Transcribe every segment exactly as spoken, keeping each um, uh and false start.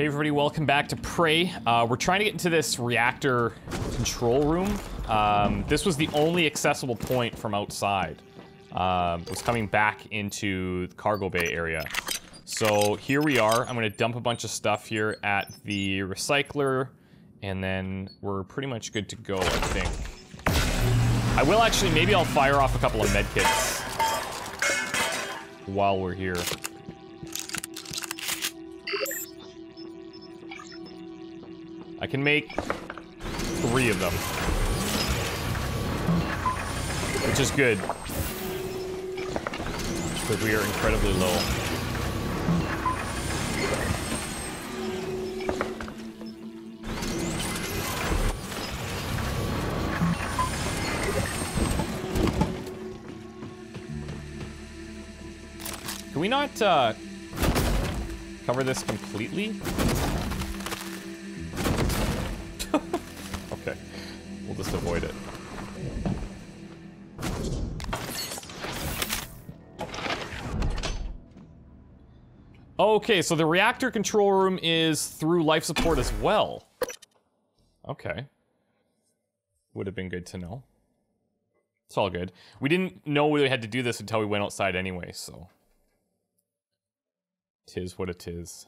Hey everybody, welcome back to Prey. Uh, we're trying to get into this reactor control room. Um, this was the only accessible point from outside. Um, it was coming back into the cargo bay area. So here we are. I'm gonna dump a bunch of stuff here at the recycler, and then we're pretty much good to go, I think. I will actually, maybe I'll fire off a couple of medkits while we're here. I can make three of them, which is good, because we are incredibly low. Can we not uh, cover this completely? Okay, we'll just avoid it. Okay, so the reactor control room is through life support as well. Okay. Would have been good to know. It's all good. We didn't know we had to do this until we went outside anyway, so. Tis what it is.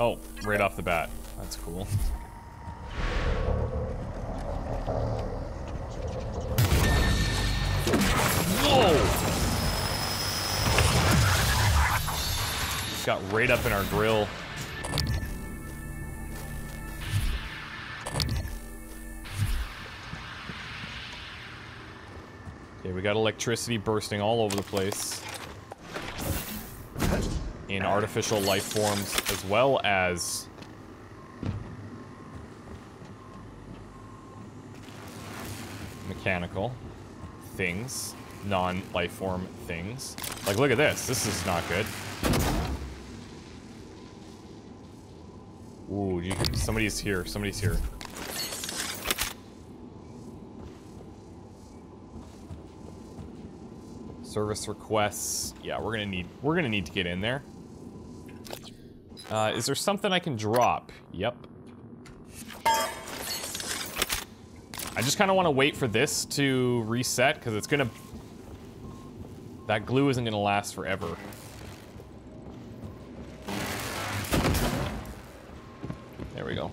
Oh, right off the bat. That's cool. Whoa! Got right up in our grill. Okay, we got electricity bursting all over the place. In artificial life forms, as well as mechanical things, non-life form things. Like, look at this. This is not good. Ooh, you, somebody's here. Somebody's here. Service requests. Yeah, we're gonna need. We're gonna need to get in there. Uh, is there something I can drop? Yep. I just kind of want to wait for this to reset, because it's going to... That glue isn't going to last forever. There we go.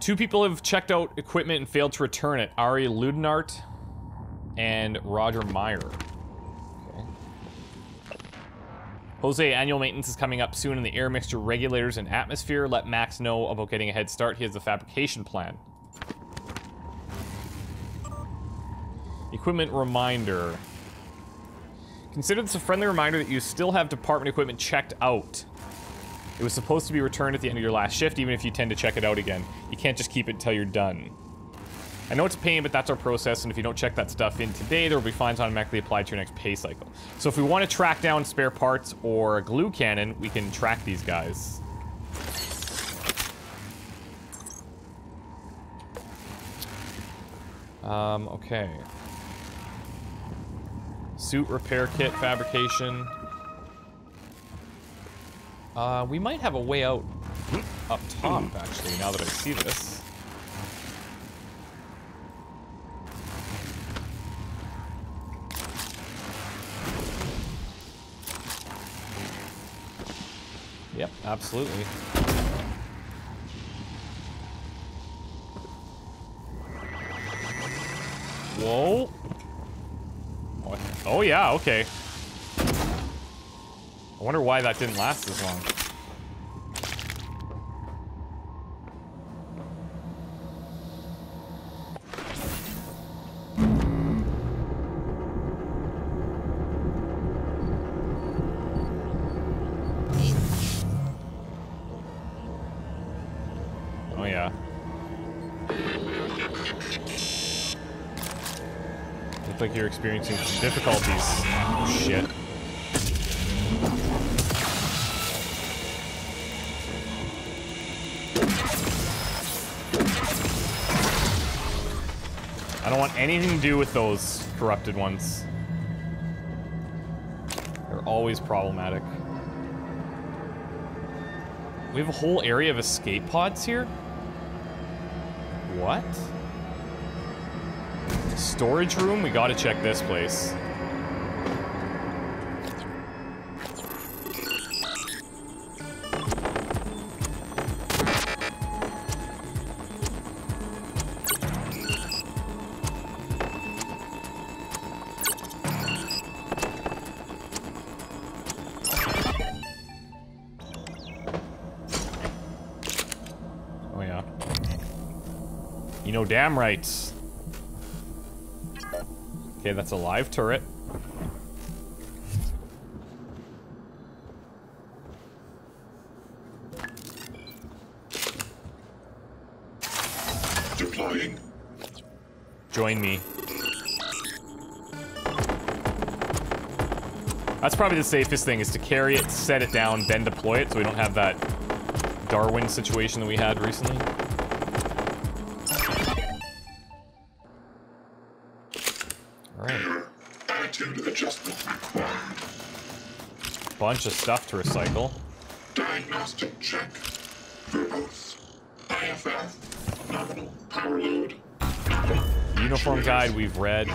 Two people have checked out equipment and failed to return it. Ari Ludenart and Roger Meyer. Okay. Jose, annual maintenance is coming up soon in the air mixture regulators and atmosphere. Let Max know about getting a head start. He has the fabrication plan. Equipment reminder. Consider this a friendly reminder that you still have department equipment checked out. It was supposed to be returned at the end of your last shift, even if you tend to check it out again. You can't just keep it until you're done. I know it's a pain, but that's our process, and if you don't check that stuff in today, there will be fines automatically applied to your next pay cycle. So if we want to track down spare parts or a glue cannon, we can track these guys. Um, okay. Suit repair kit fabrication. Uh, we might have a way out up top, actually, now that I see this. Yep, absolutely. Whoa. Oh, yeah, okay. I wonder why that didn't last as long. Looks like you're experiencing some difficulties. Shit. I don't want anything to do with those corrupted ones. They're always problematic. We have a whole area of escape pods here? What? Storage room? We gotta check this place. Damn right. Okay, that's a live turret. Deploying. Join me. That's probably the safest thing, is to carry it, set it down, then deploy it, so we don't have that Darwin situation that we had recently. Bunch of stuff to recycle. Diagnostic check. Verbose. I F F. Nominal power load. Nominal uniform guide we've read.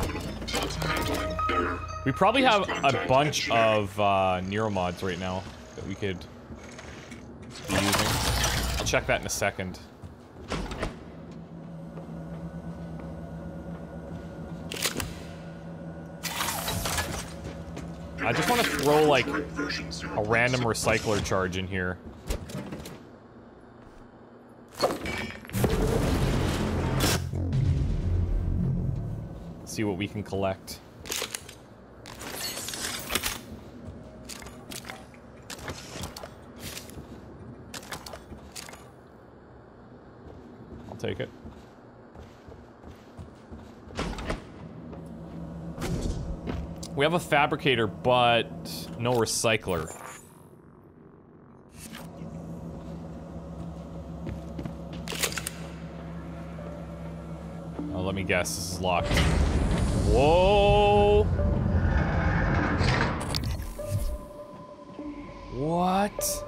We probably have a bunch of uh, Neuromods right now that we could be using. I'll check that in a second. I just want to throw, like, a random recycler charge in here. Let's see what we can collect. I'll take it. We have a fabricator, but no recycler. Oh, let me guess. This is locked. Whoa! What?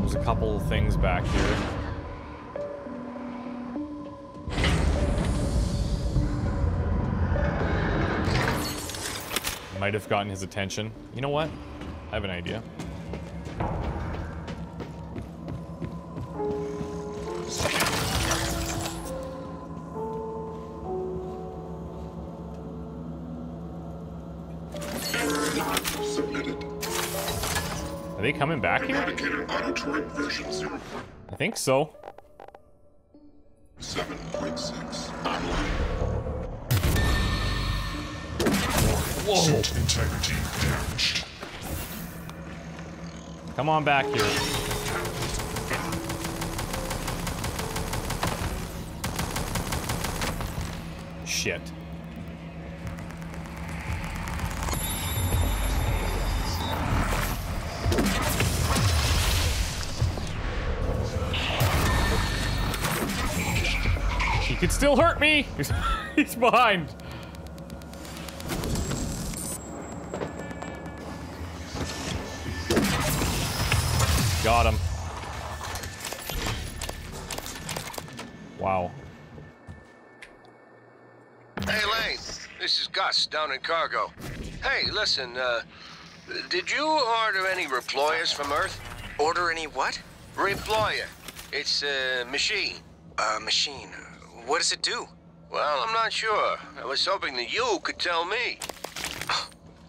There's a couple of things back here. Might have gotten his attention. You know what? I have an idea. Are they coming back here? I think so. Suit integrity damaged. Come on back here. Shit. He could still hurt me. He's behind. Got him. Wow. Hey, Lane. This is Gus down in Cargo. Hey, listen, uh, did you order any Reployers from Earth? Order any what? Reployer. It's a machine. A machine? What does it do? Well, I'm not sure. I was hoping that you could tell me.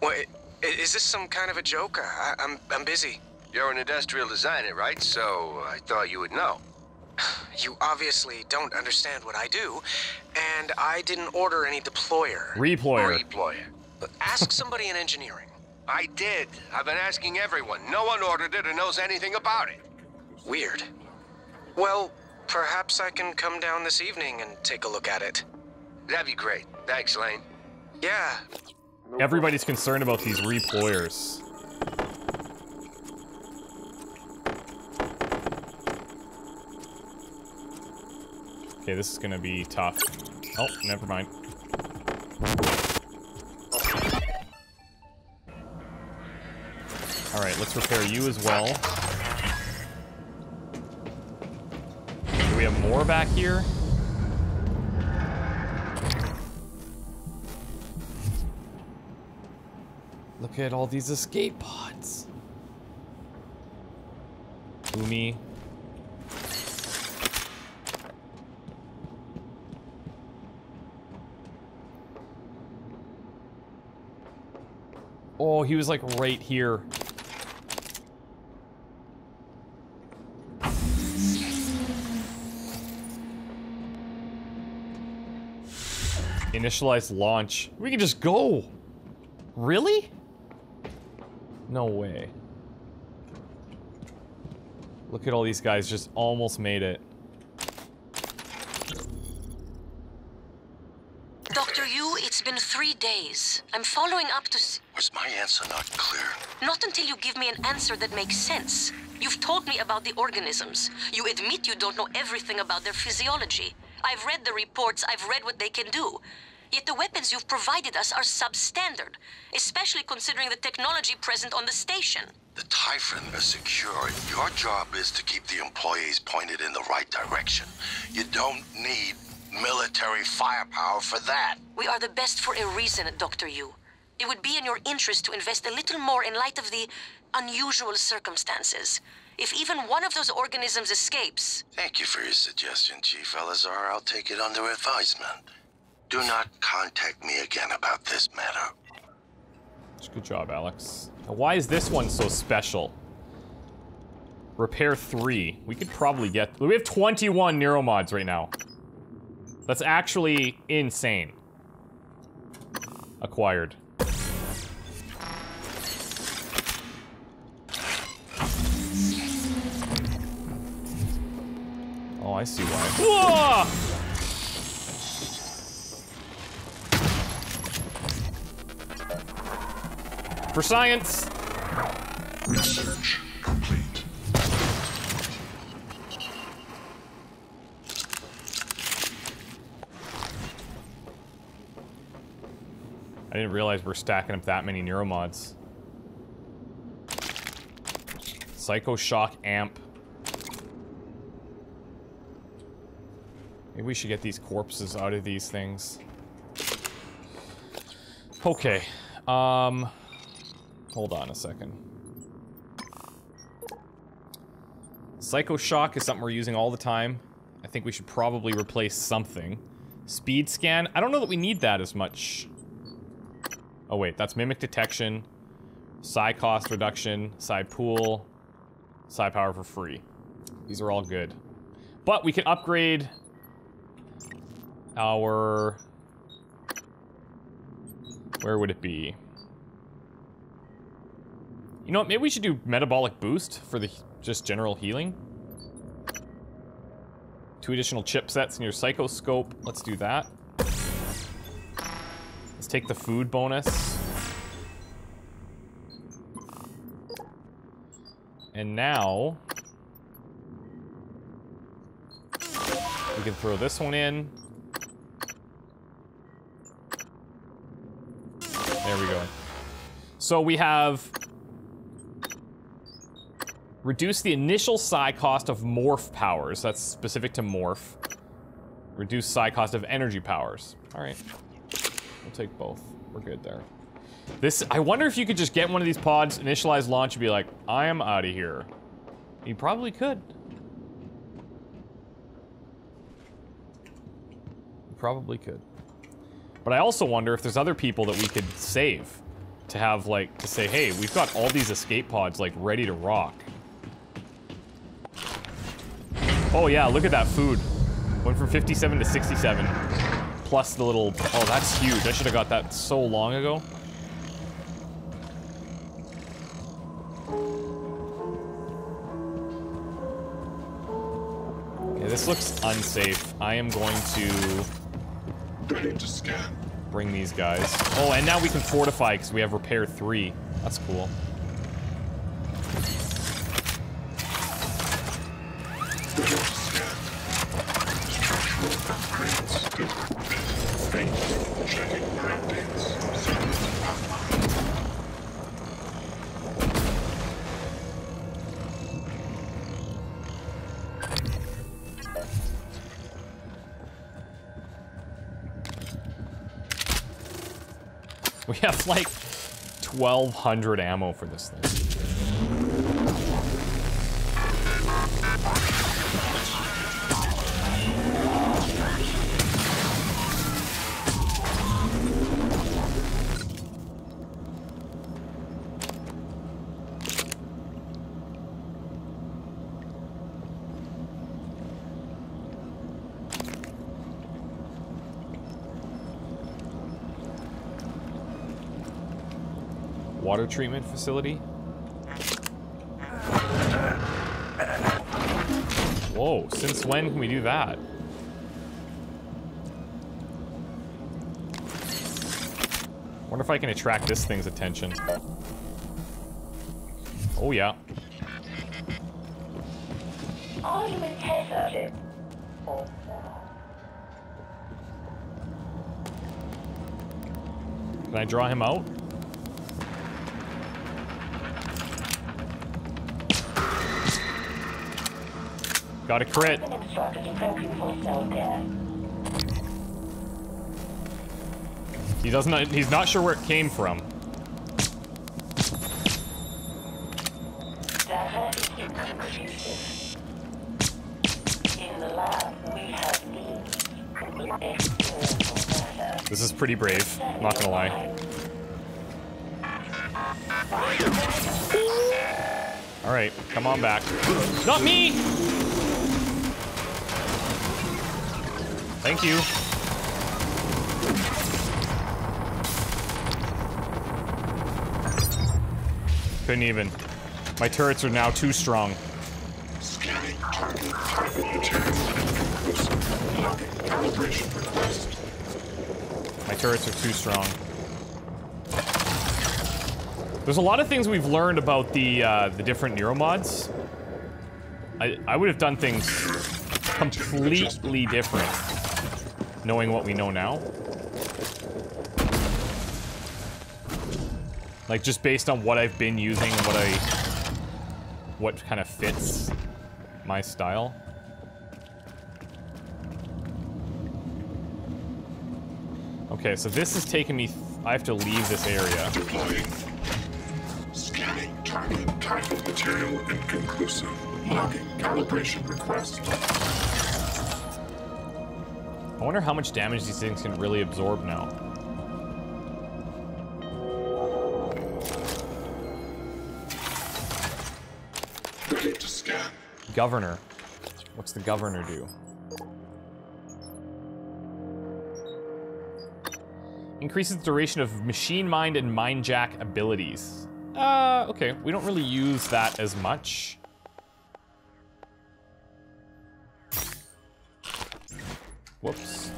Wait, is this some kind of a joke? I, I'm, I'm busy. You're an industrial designer, right? So I thought you would know. You obviously don't understand what I do, and I didn't order any deployer. Reployer. Reployer. Ask somebody in engineering. I did. I've been asking everyone. No one ordered it or knows anything about it. Weird. Well, perhaps I can come down this evening and take a look at it. That'd be great. Thanks, Lane. Yeah. Everybody's concerned about these reployers. Okay, this is gonna be tough. Oh, never mind. Alright, let's repair you as well. Do we have more back here? Look at all these escape pods. Umi. Oh, he was like right here. Initialize launch. We can just go. Really? No way. Look at all these guys, just almost made it. Doctor Yu, it's been three days. I'm following up to s- Was my answer not clear? Not until you give me an answer that makes sense. You've told me about the organisms. You admit you don't know everything about their physiology. I've read the reports, I've read what they can do. Yet the weapons you've provided us are substandard, especially considering the technology present on the station. The Typhon is secure, and your job is to keep the employees pointed in the right direction. You don't need military firepower for that. We are the best for a reason, Doctor Yu. It would be in your interest to invest a little more in light of the unusual circumstances. If even one of those organisms escapes... Thank you for your suggestion, Chief Elazar. I'll take it under advisement. Do not contact me again about this matter. Good job, Alex. Now, why is this one so special? Repair three. We could probably get... We have twenty-one Neuromods right now. That's actually insane. Acquired. Oh, I see why. Whoa! For science. Research complete. I didn't realize we're stacking up that many neuromods. Psycho Shock amp. Maybe we should get these corpses out of these things. Okay. Um... Hold on a second. Psycho Shock is something we're using all the time. I think we should probably replace something. Speed scan. I don't know that we need that as much. Oh wait, that's Mimic Detection. Psy Cost Reduction. Psy Pool. Psy Power for free. These are all good. But we can upgrade our... Where would it be? You know what, maybe we should do Metabolic Boost for the just general healing. Two additional chipsets in your Psychoscope. Let's do that. Let's take the food bonus. And now... We can throw this one in. There we go. So we have... Reduce the initial psi cost of morph powers. That's specific to morph. Reduce psi cost of energy powers. All right. We'll take both. We're good there. This, I wonder if you could just get one of these pods, initialize launch, and be like, I am out of here. You probably could. You probably could. But I also wonder if there's other people that we could save to have, like, to say, hey, we've got all these escape pods, like, ready to rock. Oh yeah, look at that food. Went from fifty-seven to sixty-seven. Plus the little, oh, that's huge. I should have got that so long ago. this looks unsafe. I am going to... Ready to scan. Bring these guys. Oh, and now we can fortify because we have repair three. That's cool. We have like twelve hundred ammo for this thing. Water treatment facility. Whoa, since when can we do that? Wonder if I can attract this thing's attention. Oh yeah. Can I draw him out? Got a crit. He doesn't, he's not sure where it came from. This is pretty brave, not gonna lie. All right, come on back. Not me! Thank you. Couldn't even. My turrets are now too strong. My turrets are too strong. There's a lot of things we've learned about the uh, the different neuromods. I I would have done things completely different, knowing what we know now. Like, just based on what I've been using and what I... what kind of fits my style. Okay, so this is taking me... Th I have to leave this area. Deploying. Scanning target type material inconclusive. Logging calibration request. I wonder how much damage these things can really absorb now. Ready to scan. Governor. What's the governor do? Increases the duration of machine mind and mindjack abilities. Uh, okay. We don't really use that as much. Whoops.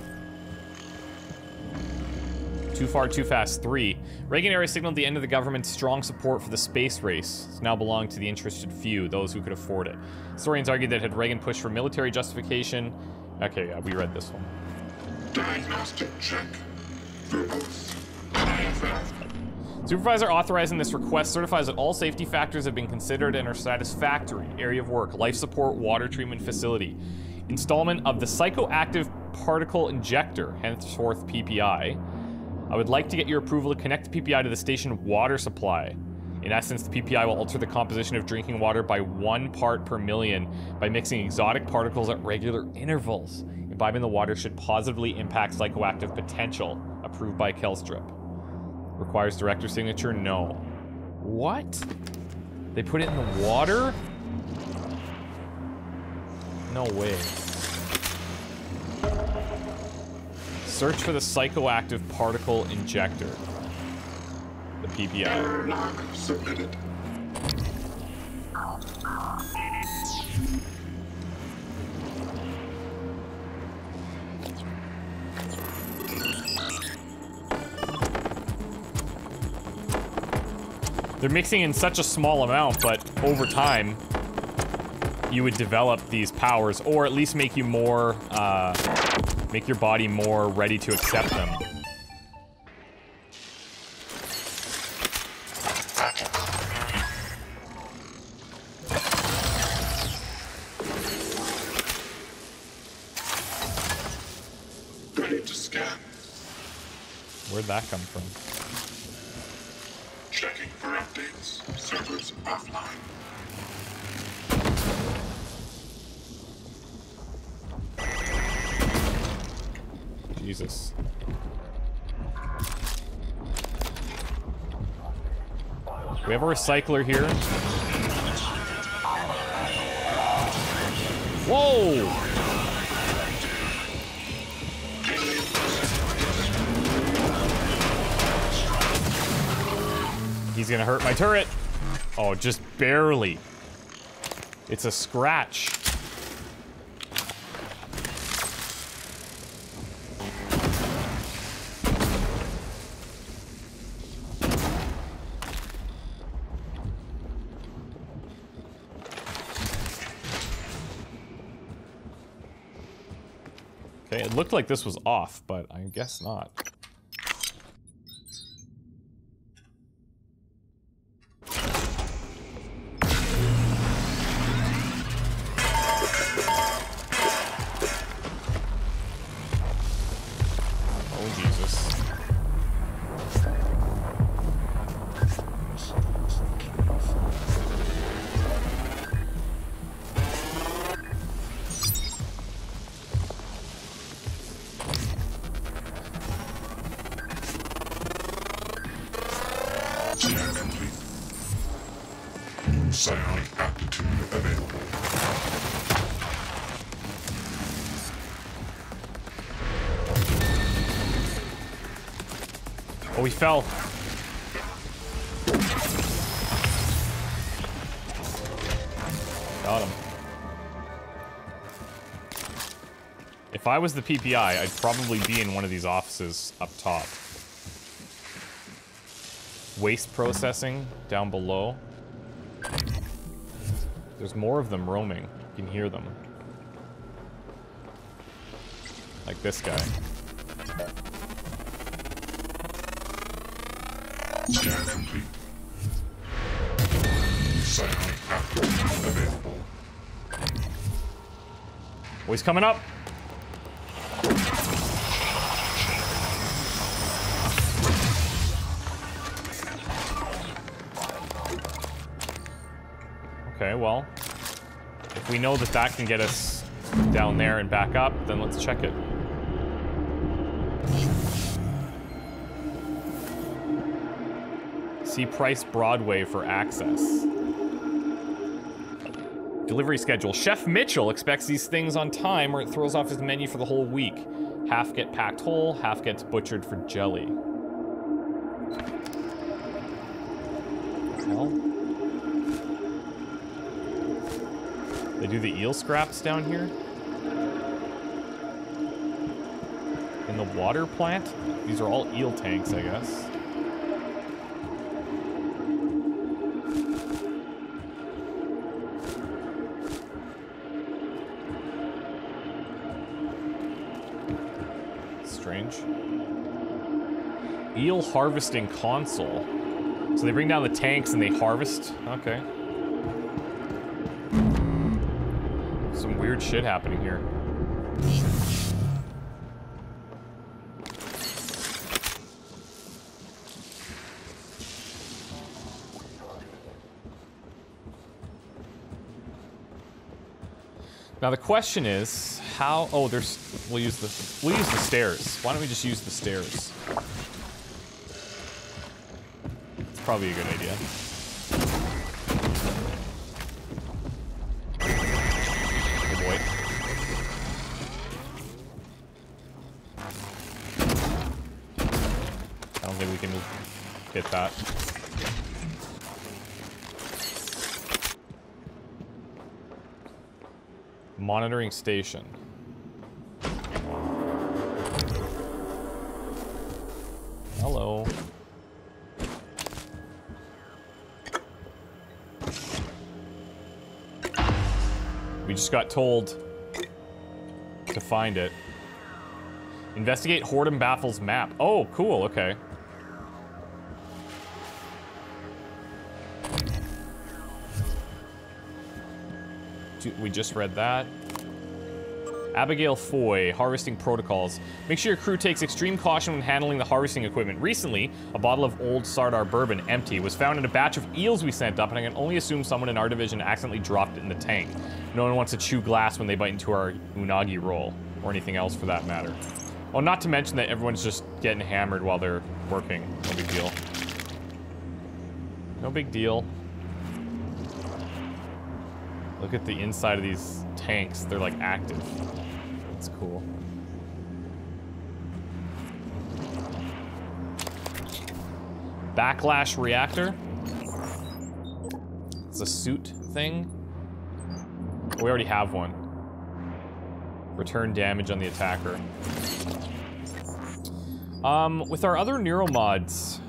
Too far, too fast. Three. Reagan era signaled the end of the government's strong support for the space race. It's now belonged to the interested few, those who could afford it. Historians argued that had Reagan pushed for military justification... Okay, yeah, we read this one. Diagnostic check. Supervisor authorizing this request certifies that all safety factors have been considered and are satisfactory. Area of work, life support, water treatment facility. Installment of the psychoactive particle injector, henceforth P P I. I would like to get your approval to connect the P P I to the station water supply. In essence, the P P I will alter the composition of drinking water by one part per million by mixing exotic particles at regular intervals. Imbibing the water should positively impact psychoactive potential, approved by Kelstrip. Requires director signature? No. What? They put it in the water? No way. Search for the psychoactive particle injector. The P P I. Error log submitted. They're mixing in such a small amount, but over time, you would develop these powers, or at least make you more, uh, make your body more ready to accept them. Where'd that come from? Checking for updates. Servers offline. Jesus. We have a recycler here. Whoa! He's gonna hurt my turret. Oh, just barely. It's a scratch. Okay, it looked like this was off, but I guess not. Psionic aptitude available. Oh, he fell. Got him. If I was the P P I, I'd probably be in one of these offices up top. Waste processing down below. There's more of them roaming. You can hear them. Like this guy. Scan complete. Psychotic aptitude available. Oh, he's coming up! Okay, well, if we know that that can get us down there and back up, then let's check it. See Price Broadway for access. Delivery schedule. Chef Mitchell expects these things on time or it throws off his menu for the whole week. Half get packed whole, half gets butchered for jelly. Well, they do the eel scraps down here? In the water plant? These are all eel tanks, I guess. Strange. Eel harvesting console. So they bring down the tanks and they harvest? Okay. Some weird shit happening here. Now the question is, how? Oh, there's. We'll use the. We'll use the stairs. Why don't we just use the stairs? It's probably a good idea. Hit that. Monitoring station. Hello. got told to find it. Investigate Hordem Baffles map. Oh, cool, okay. We just read that. Abigail Foy, harvesting protocols. Make sure your crew takes extreme caution when handling the harvesting equipment. Recently, a bottle of old Sardar bourbon, empty, was found in a batch of eels we sent up, and I can only assume someone in our division accidentally dropped it in the tank. No one wants to chew glass when they bite into our unagi roll, or anything else for that matter. Oh, not to mention that everyone's just getting hammered while they're working. No big deal. No big deal. Look at the inside of these tanks. They're like active. That's cool. Backlash reactor. It's a suit thing. We already have one. Return damage on the attacker. Um, with our other neuromods,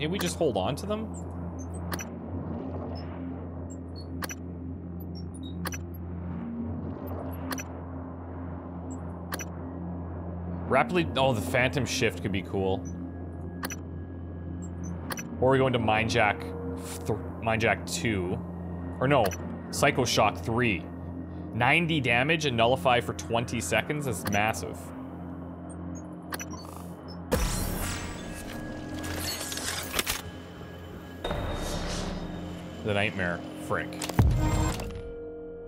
can we just hold on to them? Rapidly, oh, the Phantom Shift could be cool. Or we go into Mindjack, Mindjack two, or no, Psycho Shock three. ninety damage and nullify for twenty seconds, that's massive. The Nightmare, Frick.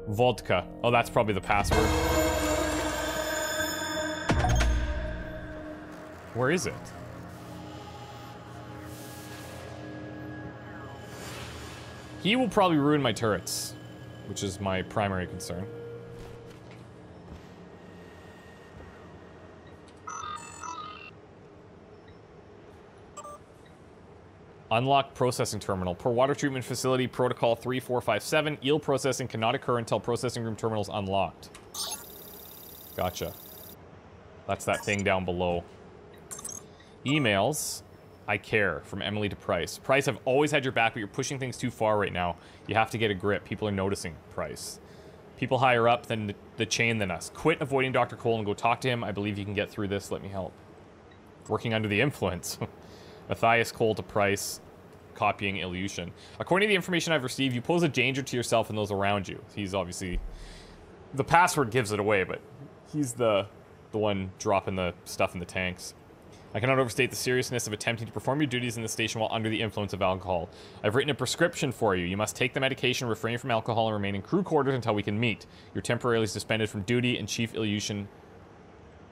Vodka, oh, that's probably the password. Where is it? He will probably ruin my turrets, which is my primary concern. Unlock processing terminal. Per water treatment facility protocol three four five seven, eel processing cannot occur until processing room terminal is unlocked. Gotcha. That's that thing down below. Emails. I care. From Emily to Price. Price, I've always had your back, but you're pushing things too far right now. You have to get a grip. People are noticing. Price. People higher up than the, the chain than us. Quit avoiding Doctor Cole and go talk to him. I believe you can get through this. Let me help. Working under the influence. Matthias Cole to Price. Copying Ilyushin. According to the information I've received, you pose a danger to yourself and those around you. He's obviously... The password gives it away, but he's the, the one dropping the stuff in the tanks. I cannot overstate the seriousness of attempting to perform your duties in the station while under the influence of alcohol. I've written a prescription for you. You must take the medication, refrain from alcohol, and remain in crew quarters until we can meet. You're temporarily suspended from duty, and Chief Ilyushin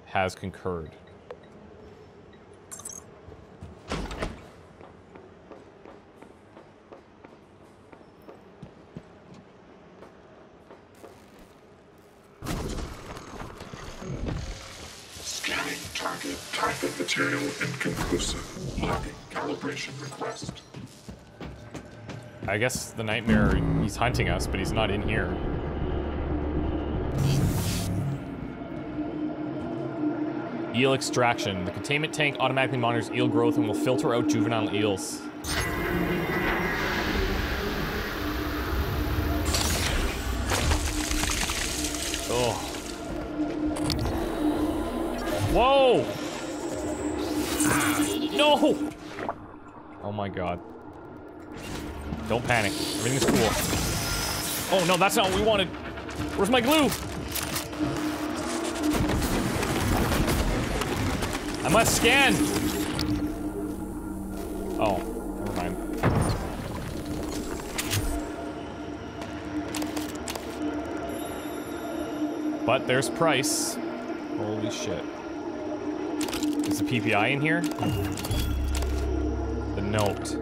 has concurred. Target material inconclusive. Locking calibration request. I guess the nightmare, he's hunting us, but he's not in here. Eel extraction. The containment tank automatically monitors eel growth and will filter out juvenile eels. Oh. Whoa! No! Oh my god. Don't panic. Everything's cool. Oh no, that's not what we wanted. Where's my glue? I must scan! Oh, never mind. But there's Price. Holy shit. Is the P P I in here? The note.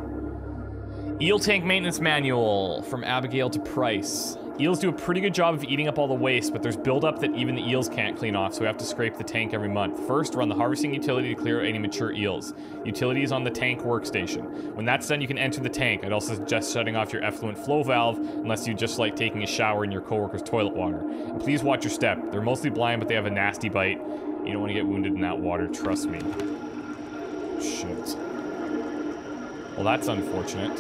Eel tank maintenance manual from Abigail to Price. Eels do a pretty good job of eating up all the waste, but there's buildup that even the eels can't clean off, so we have to scrape the tank every month. First, run the harvesting utility to clear out any mature eels. Utility is on the tank workstation. When that's done, you can enter the tank. I'd also suggest shutting off your effluent flow valve, unless you just like taking a shower in your coworker's toilet water. And please watch your step. They're mostly blind, but they have a nasty bite. You don't want to get wounded in that water, trust me. Shit. Well, that's unfortunate.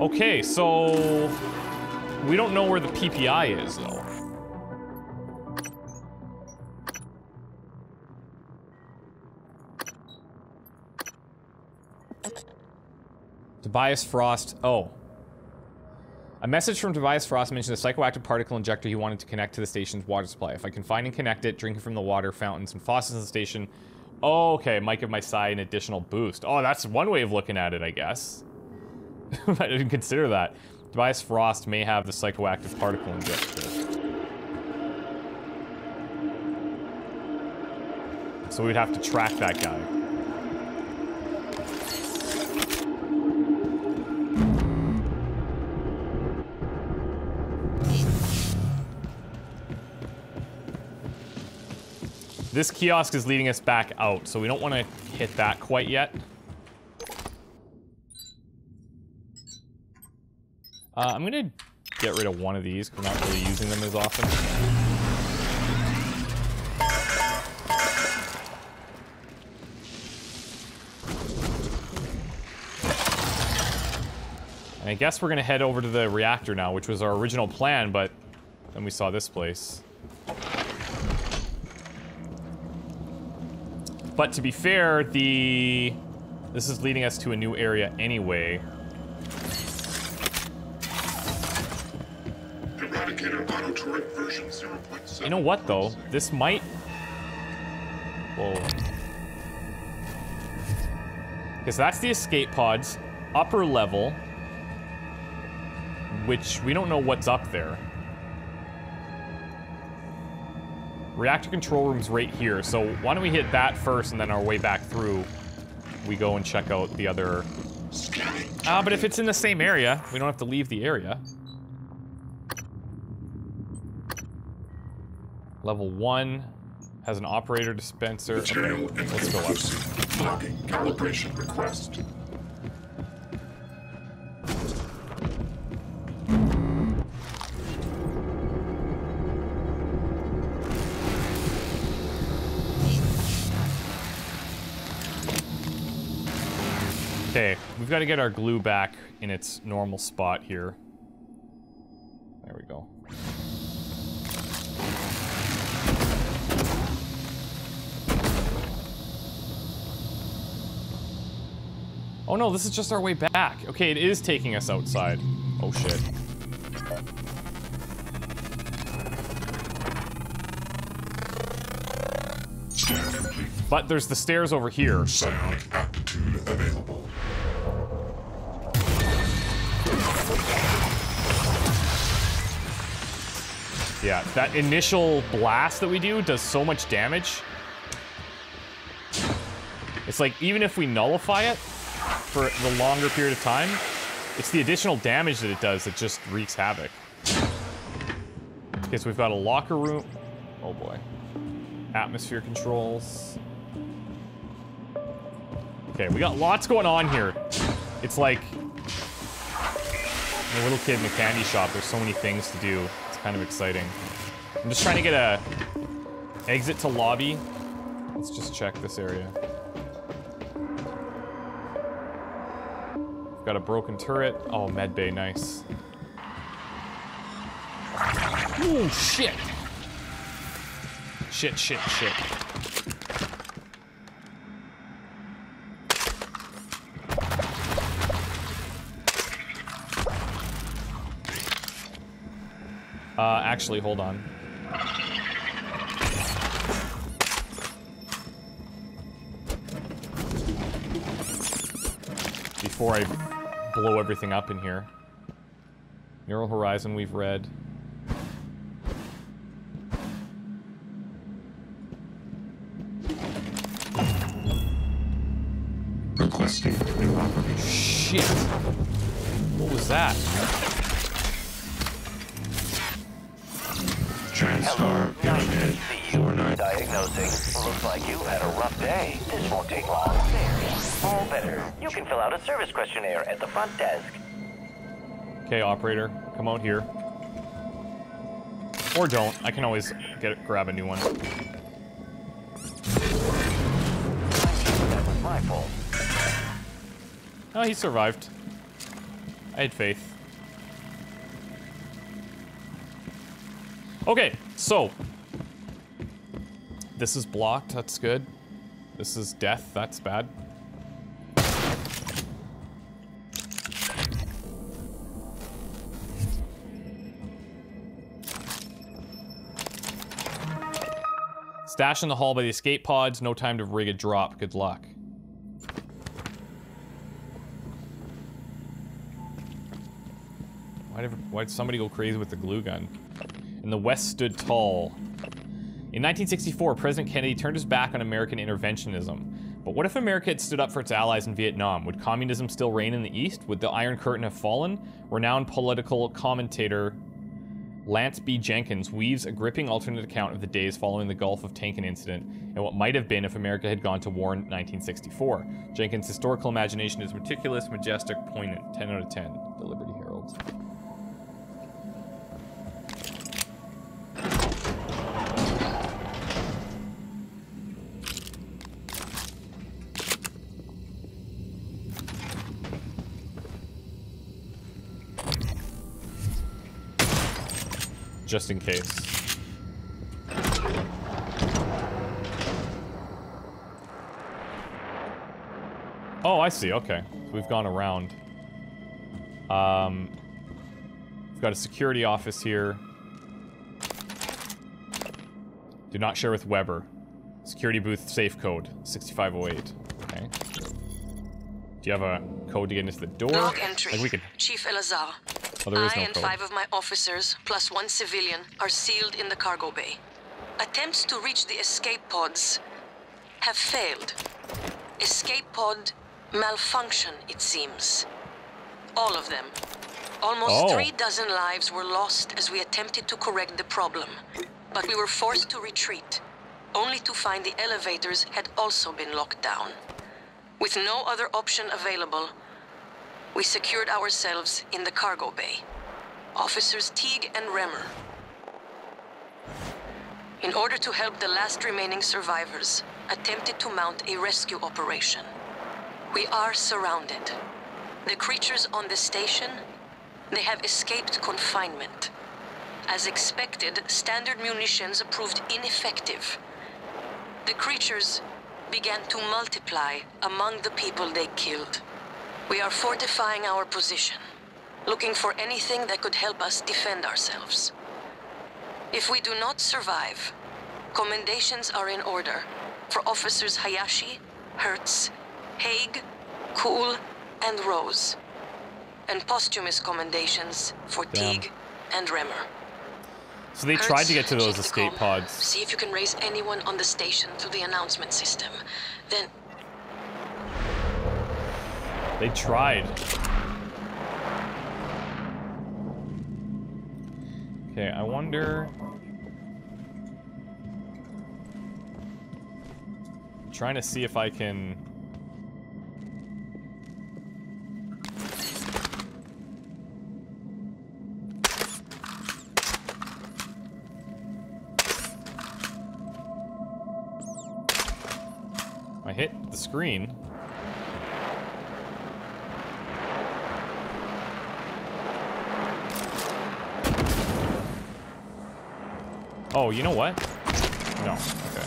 Okay, so we don't know where the P P I is, though. Tobias Frost. Oh. A message from Tobias Frost mentioned a psychoactive particle injector he wanted to connect to the station's water supply. If I can find and connect it, drink it from the water fountains and faucets in the station. Oh, okay, it might give my Psy an additional boost. Oh, that's one way of looking at it, I guess. I didn't consider that. Tobias Frost may have the psychoactive particle injector. So we'd have to track that guy. This kiosk is leading us back out, so we don't want to hit that quite yet. Uh, I'm gonna get rid of one of these, because we're not really using them as often. And I guess we're gonna head over to the reactor now, which was our original plan, but then we saw this place. But to be fair, the... this is leading us to a new area anyway. You know what, though? This might... whoa. Because that's the escape pods, upper level, which we don't know what's up there. Reactor control room's right here, so why don't we hit that first, and then our way back through, we go and check out the other... Ah, uh, but if it's in the same area, we don't have to leave the area. Level one has an operator dispenser. Material okay, let's go up. Locking calibration request. Okay, we've got to get our glue back in its normal spot here. There we go. Oh no, this is just our way back. Okay, it is taking us outside. Oh shit. But there's the stairs over here. Psionic aptitude available. Yeah, that initial blast that we do does so much damage. It's like, even if we nullify it, for the longer period of time, it's the additional damage that it does that just wreaks havoc. Okay, so we've got a locker room. Oh boy. Atmosphere controls. Okay, we got lots going on here. It's like a little kid in a candy shop. There's so many things to do. It's kind of exciting. I'm just trying to get a exit to lobby. Let's just check this area. Got a broken turret. Oh, med bay, nice. Oh shit! Shit, shit, shit. Uh, actually, hold on. Before I blow everything up in here. Neural Horizon, we've read. Requesting new operation. Shit! What was that? Transtar Pyramid overnight. Diagnosing. Looks like you had a rough day. This won't take long. All better. You can fill out a service questionnaire at the front desk. Okay, operator, come out here. Or don't. I can always get it, grab a new one. That was my fault. Oh, he survived. I I had faith. Okay, so. This is blocked, that's good. This is death, that's bad. Stash in the hall by the escape pods, no time to rig a drop, good luck. Why'd, ever, why'd somebody go crazy with the glue gun? And the West stood tall. In nineteen sixty-four, President Kennedy turned his back on American interventionism. But what if America had stood up for its allies in Vietnam? Would communism still reign in the East? Would the Iron Curtain have fallen? Renowned political commentator Lance B. Jenkins weaves a gripping alternate account of the days following the Gulf of Tonkin incident and what might have been if America had gone to war in nineteen sixty-four. Jenkins' historical imagination is meticulous, majestic, poignant. ten out of ten. The Liberty Herald. Just in case. Oh, I see, okay. So we've gone around. Um, we've got a security office here. Do not share with Weber. Security booth safe code, sixty-five oh eight, okay. Do you have a code to get into the door? Log entry, like we could... Chief Elazar. Oh, there is no I and code. Five of my officers, plus one civilian, are sealed in the cargo bay. Attempts to reach the escape pods have failed. Escape pod malfunction, it seems. All of them. Almost oh. three dozen lives were lost as we attempted to correct the problem. But we were forced to retreat, only to find the elevators had also been locked down. With no other option available, we secured ourselves in the cargo bay. Officers Teague and Remmer. In order to help the last remaining survivors, attempted to mount a rescue operation. We are surrounded. The creatures on the station, they have escaped confinement. As expected, standard munitions proved ineffective. The creatures began to multiply among the people they killed. We are fortifying our position, looking for anything that could help us defend ourselves. If we do not survive, commendations are in order for officers Hayashi, Hertz, Haig, Kuhl, and Rose, and posthumous commendations for Damn. Teague and Remmer. So they Hertz, tried to get to those escape pods. See if you can raise anyone on the station through the announcement system, then... They tried. Okay, I wonder... I'm trying to see if I can... I hit the screen. Oh, you know what? No, okay.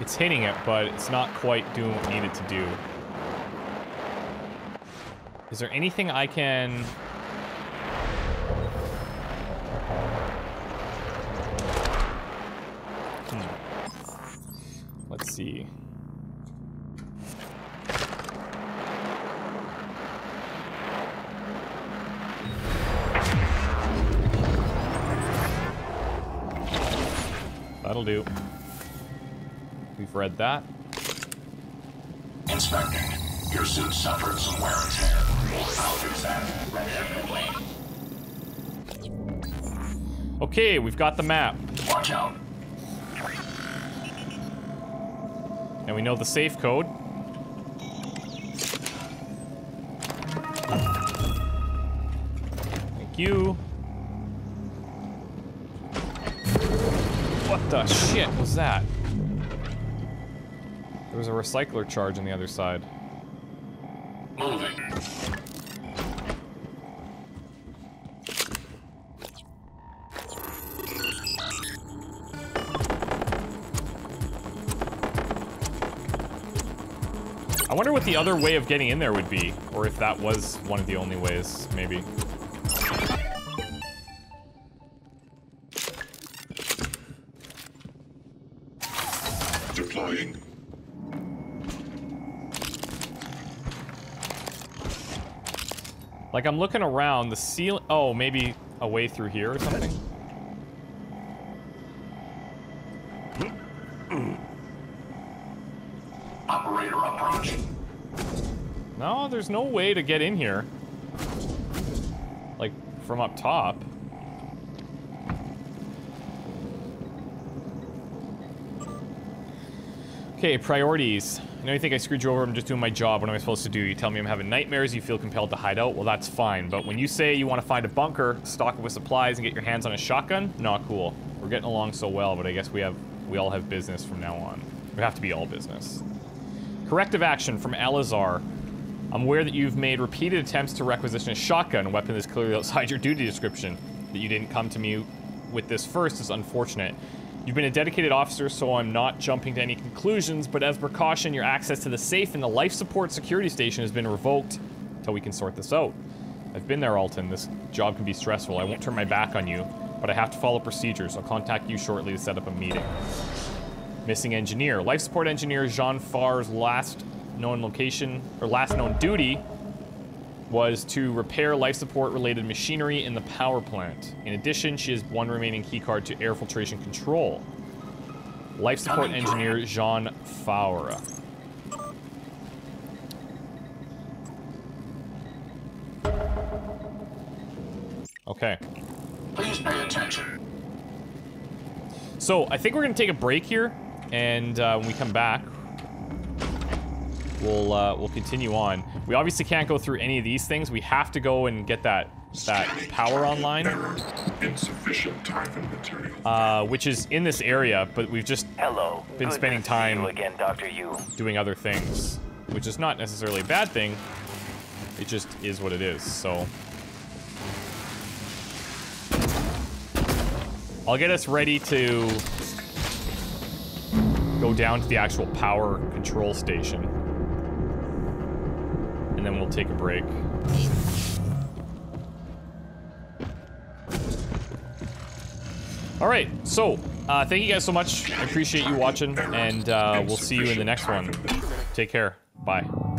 It's hitting it, but it's not quite doing what we need it to do. Is there anything I can... Hmm. Let's see. That'll do. We've read that. Inspecting. Your suit suffered some wear and tear. I'll fix that rapidly. Okay, we've got the map. Watch out. And we know the safe code. Thank you. What the shit was that? There was a recycler charge on the other side. Moving. I wonder what the other way of getting in there would be, or if that was one of the only ways, maybe. Deploying. Like, I'm looking around, the ceiling... Oh, maybe a way through here or something? There's no way to get in here. Like, from up top. Okay, priorities. You know, you think I screwed you over, I'm just doing my job, what am I supposed to do? You tell me I'm having nightmares, you feel compelled to hide out, well that's fine. But when you say you want to find a bunker, stock it with supplies, and get your hands on a shotgun, not cool. We're getting along so well, but I guess we have, we all have business from now on. We have to be all business. Corrective action from Elazar. I'm aware that you've made repeated attempts to requisition a shotgun, a weapon that's clearly outside your duty description. That you didn't come to me with this first is unfortunate. You've been a dedicated officer, so I'm not jumping to any conclusions, but as precaution, your access to the safe in the life support security station has been revoked until we can sort this out. I've been there, Alton. This job can be stressful. I won't turn my back on you, but I have to follow procedures. I'll contact you shortly to set up a meeting. Missing engineer. Life support engineer Jean Farr's last... known location, or last known duty, was to repair life support related machinery in the power plant. In addition, she has one remaining keycard to air filtration control. Life support engineer Jean Faura. Okay. Please pay attention. So, I think we're gonna take a break here, and uh, when we come back, We'll, uh, we'll continue on. We obviously can't go through any of these things. We have to go and get that that power online. Insufficient Typhon material. Uh, which is in this area, but we've just Hello. been Good spending time again, Doctor Yu. doing other things, which is not necessarily a bad thing. It just is what it is, so. I'll get us ready to go down to the actual power control station. And then we'll take a break. All right, so uh, thank you guys so much. I appreciate you watching, and uh, we'll see you in the next one. Take care. Bye.